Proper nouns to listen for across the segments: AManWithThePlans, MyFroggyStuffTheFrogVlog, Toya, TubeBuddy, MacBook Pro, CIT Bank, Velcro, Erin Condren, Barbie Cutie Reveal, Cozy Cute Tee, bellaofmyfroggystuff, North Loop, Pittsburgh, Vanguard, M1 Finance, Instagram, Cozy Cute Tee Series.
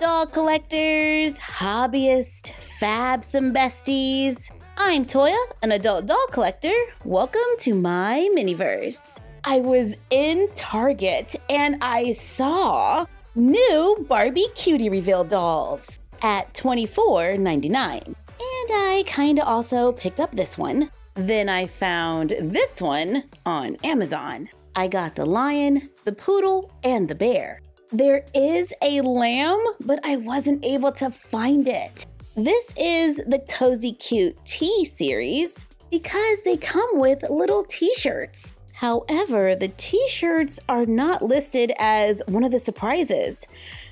doll collectors, hobbyists, fabsome besties. I'm Toya, an adult doll collector. Welcome to my miniverse. I was in Target and I saw new Barbie Cutie Reveal dolls at $24.99. And I kinda also picked up this one. Then I found this one on Amazon. I got the lion, the poodle, and the bear. There is a lamb, but I wasn't able to find it. This is the Cozy Cute Tee series because they come with little t-shirts. However, the t-shirts are not listed as one of the surprises.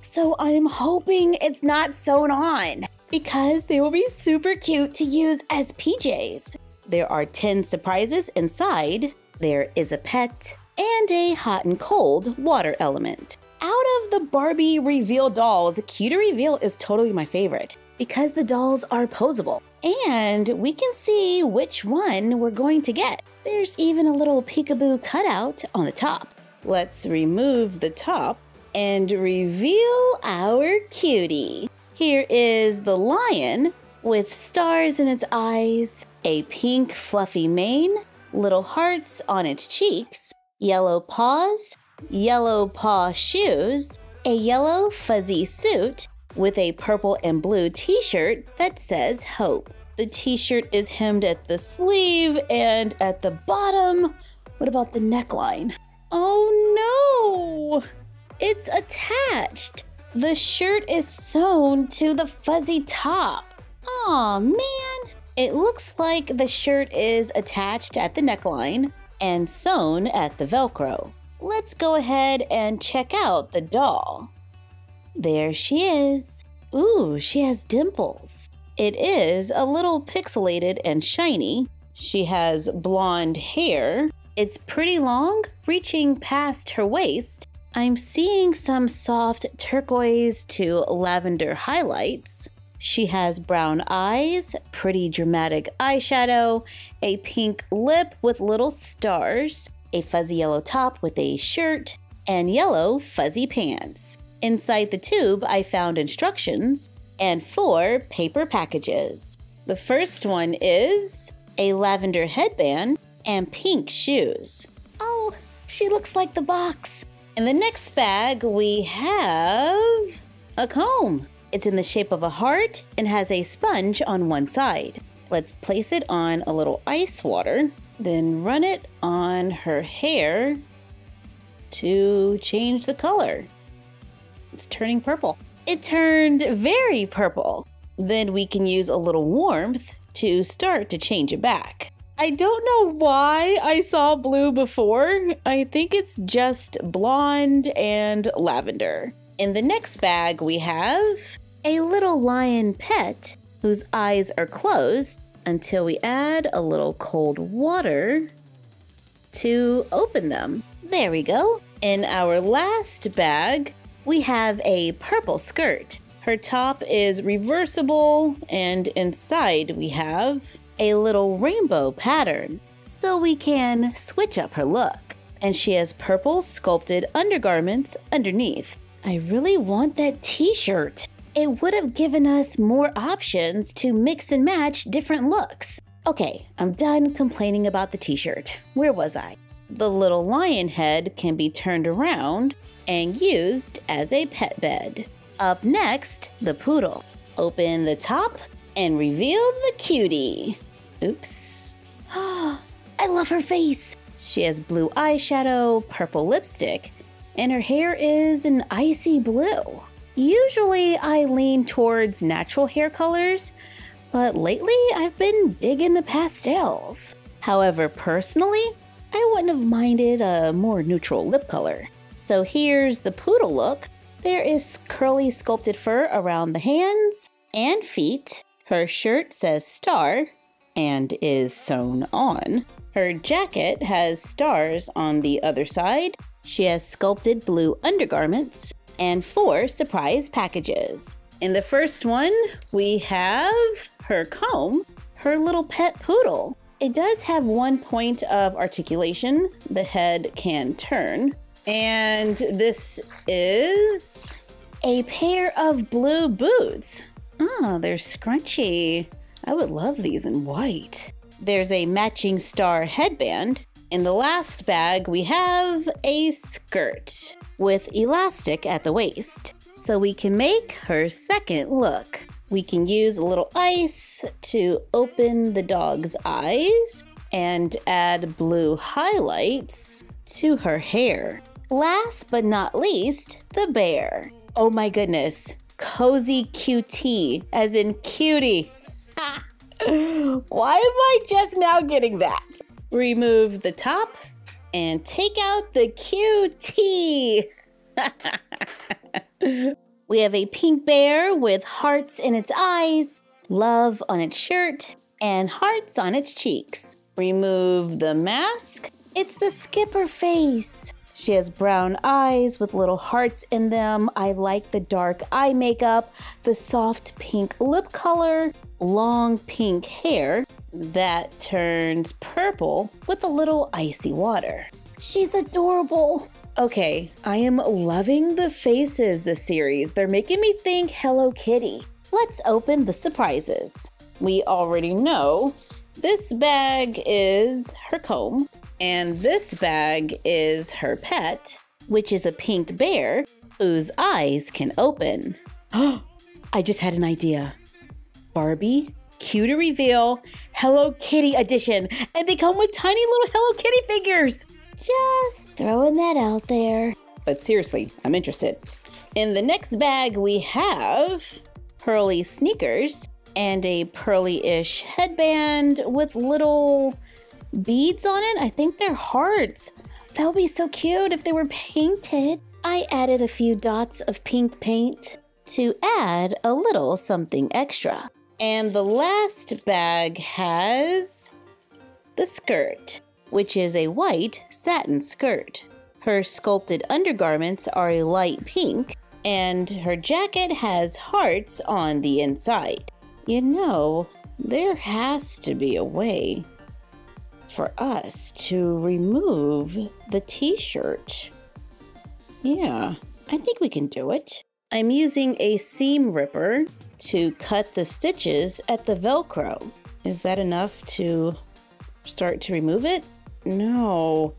So I'm hoping it's not sewn on because they will be super cute to use as PJs. There are 10 surprises inside. There is a pet and a hot and cold water element. Out of the Barbie Reveal dolls, Cutie Reveal is totally my favorite because the dolls are posable and we can see which one we're going to get. There's even a little peekaboo cutout on the top. Let's remove the top and reveal our cutie. Here is the lion with stars in its eyes, a pink fluffy mane, little hearts on its cheeks, yellow paws, yellow paw shoes, a yellow fuzzy suit with a purple and blue t-shirt that says hope. The t-shirt is hemmed at the sleeve and at the bottom. What about the neckline? Oh no! It's attached! The shirt is sewn to the fuzzy top. Aw, man! It looks like the shirt is attached at the neckline and sewn at the Velcro. Let's go ahead and check out the doll. There she is. Ooh, she has dimples. It is a little pixelated and shiny. She has blonde hair. It's pretty long, reaching past her waist. I'm seeing some soft turquoise to lavender highlights. She has brown eyes, pretty dramatic eyeshadow, a pink lip with little stars, a fuzzy yellow top with a shirt, and yellow fuzzy pants. Inside the tube, I found instructions and 4 paper packages. The first one is a lavender headband and pink shoes. Oh, she looks like the box. In the next bag, we have a comb. It's in the shape of a heart and has a sponge on one side. Let's place it on a little ice water, then run it on her hair to change the color. It's turning purple. It turned very purple. Then we can use a little warmth to start to change it back. I don't know why I saw blue before. I think it's just blonde and lavender. In the next bag, we have a little lion pet whose eyes are closed until we add a little cold water to open them. There we go. In our last bag, we have a purple skirt. Her top is reversible, and inside we have a little rainbow pattern, so we can switch up her look. And she has purple sculpted undergarments underneath. I really want that t-shirt. It would have given us more options to mix and match different looks. Okay, I'm done complaining about the t-shirt. Where was I? The little lion head can be turned around and used as a pet bed. Up next, the poodle. Open the top and reveal the cutie. Oops. I love her face. She has blue eyeshadow, purple lipstick, and her hair is an icy blue. Usually I lean towards natural hair colors, but lately I've been digging the pastels. However, personally, I wouldn't have minded a more neutral lip color. So here's the poodle look. There is curly sculpted fur around the hands and feet. Her shirt says star and is sewn on. Her jacket has stars on the other side. She has sculpted blue undergarments and 4 surprise packages. In the first one, we have her comb, her little pet poodle. It does have one point of articulation. The head can turn. And this is a pair of blue boots. Oh, they're scrunchy. I would love these in white. There's a matching star headband. In the last bag, we have a skirt with elastic at the waist, so we can make her second look. We can use a little ice to open the dog's eyes and add blue highlights to her hair. Last but not least, the bear. Oh my goodness, Cozy Cute Tee, as in cutie. Ha! Why am I just now getting that? Remove the top and take out the cutie. We have a pink bear with hearts in its eyes, love on its shirt, and hearts on its cheeks. Remove the mask. It's the skipper face. She has brown eyes with little hearts in them. I like the dark eye makeup, the soft pink lip color, long pink hair that turns purple with a little icy water. She's adorable. Okay, I am loving the faces this series. They're making me think Hello Kitty. Let's open the surprises. We already know this bag is her comb, and this bag is her pet, which is a pink bear whose eyes can open. Oh, I just had an idea. Barbie Cutie Reveal Hello Kitty edition, and they come with tiny little Hello Kitty figures. Just throwing that out there. But seriously, I'm interested. In the next bag, we have pearly sneakers and a pearly-ish headband with little beads on it. I think they're hearts. That would be so cute if they were painted. I added a few dots of pink paint to add a little something extra. And the last bag has the skirt, which is a white satin skirt. Her sculpted undergarments are a light pink, and her jacket has hearts on the inside. You know, there has to be a way for us to remove the t-shirt. Yeah, I think we can do it. I'm using a seam ripper to cut the stitches at the Velcro. Is that enough to start to remove it? No,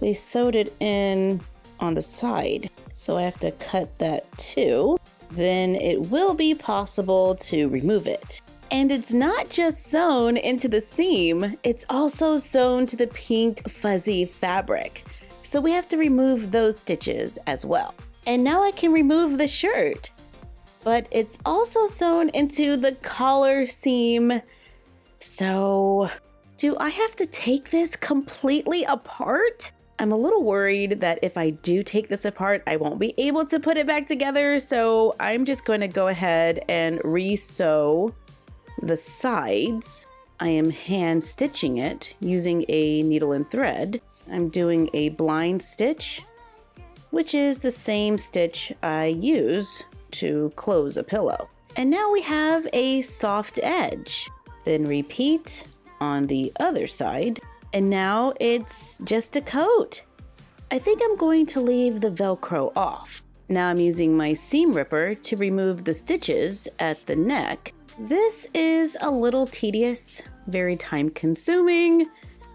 they sewed it in on the side, so I have to cut that too. Then it will be possible to remove it. And it's not just sewn into the seam, it's also sewn to the pink fuzzy fabric. So we have to remove those stitches as well. And now I can remove the shirt, but it's also sewn into the collar seam. So do I have to take this completely apart? I'm a little worried that if I do take this apart, I won't be able to put it back together. So I'm just going to go ahead and re-sew the sides. I am hand stitching it using a needle and thread. I'm doing a blind stitch, which is the same stitch I use to close a pillow. And now we have a soft edge. Then repeat on the other side. And now it's just a coat. I think I'm going to leave the Velcro off. Now I'm using my seam ripper to remove the stitches at the neck. This is a little tedious, very time consuming.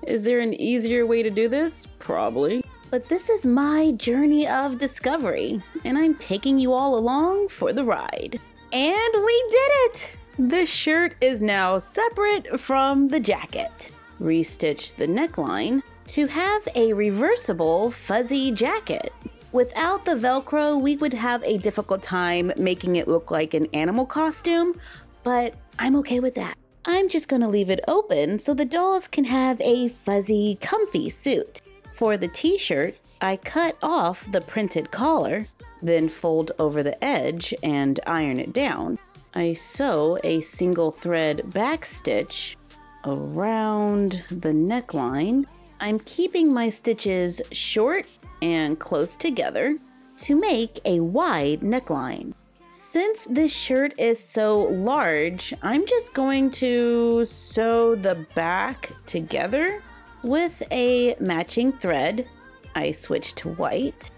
Is there an easier way to do this? Probably. But this is my journey of discovery, and I'm taking you all along for the ride. And we did it! The shirt is now separate from the jacket. Restitch the neckline to have a reversible fuzzy jacket. Without the Velcro, we would have a difficult time making it look like an animal costume, but I'm okay with that. I'm just gonna leave it open so the dolls can have a fuzzy, comfy suit. For the t-shirt, I cut off the printed collar, then fold over the edge and iron it down. I sew a single thread back stitch around the neckline. I'm keeping my stitches short and close together to make a wide neckline. Since this shirt is so large, I'm just going to sew the back together with a matching thread. I switch to white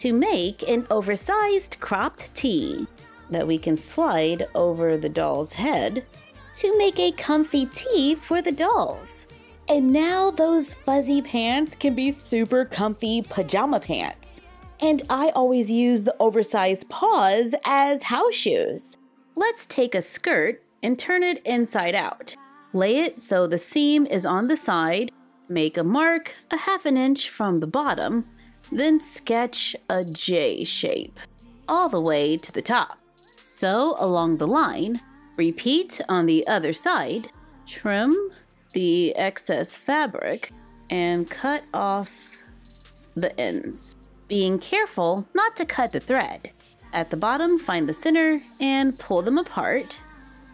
to make an oversized cropped tee that we can slide over the doll's head to make a comfy tee for the dolls. And now those fuzzy pants can be super comfy pajama pants. And I always use the oversized paws as house shoes. Let's take a skirt and turn it inside out. Lay it so the seam is on the side. Make a mark a ½ inch from the bottom. Then sketch a J shape all the way to the top. Sew along the line. Repeat on the other side. Trim the excess fabric and cut off the ends, being careful not to cut the thread. At the bottom, find the center and pull them apart.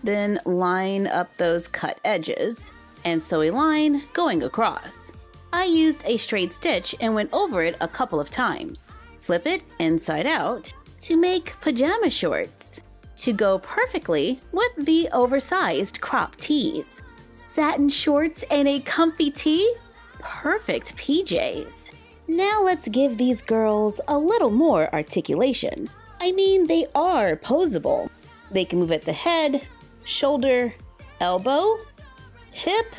Then line up those cut edges and sew a line going across. I used a straight stitch and went over it a couple of times. Flip it inside out to make pajama shorts to go perfectly with the oversized crop tees. Satin shorts and a comfy tee? Perfect PJs. Now let's give these girls a little more articulation. I mean, they are posable. They can move at the head, shoulder, elbow, hip,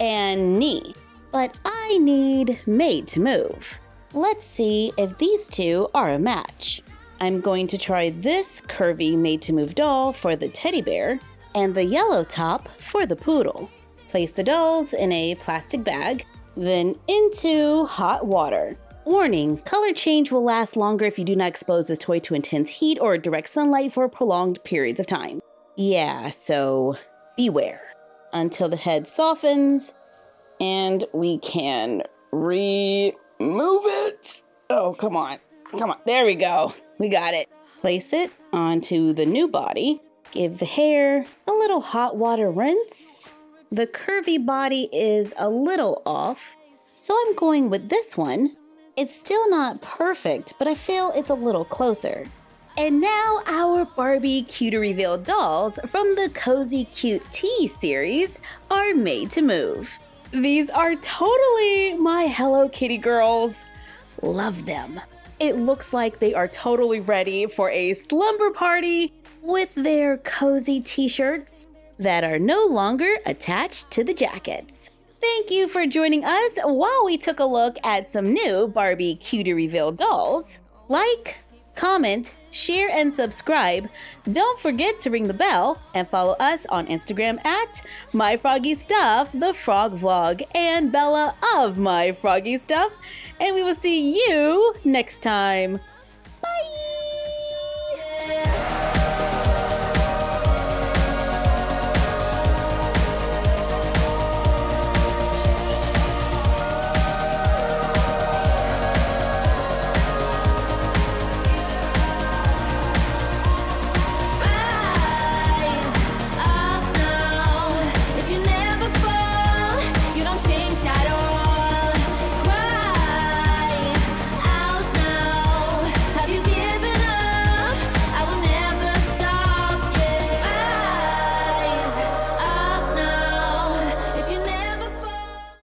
and knee. But I need made to move. Let's see if these two are a match. I'm going to try this curvy made to move doll for the teddy bear and the yellow top for the poodle. Place the dolls in a plastic bag, then into hot water. Warning, color change will last longer if you do not expose this toy to intense heat or direct sunlight for prolonged periods of time. Yeah, so beware. Until the head softens and we can remove it. Oh, come on, come on, there we go, we got it. Place it onto the new body. Give the hair a little hot water rinse. The curvy body is a little off, so I'm going with this one. It's still not perfect, but I feel it's a little closer. And now our Barbie Cutie Reveal dolls from the Cozy Cute Tee series are made to move. These are totally my Hello Kitty girls. Love them. It looks like they are totally ready for a slumber party with their cozy t-shirts that are no longer attached to the jackets. Thank you for joining us while we took a look at some new Barbie Cutie Reveal dolls. Like, comment, share, and subscribe. Don't forget to ring the bell and follow us on Instagram at MyFroggyStuffTheFrogVlog and Bella of MyFroggyStuff. And we will see you next time.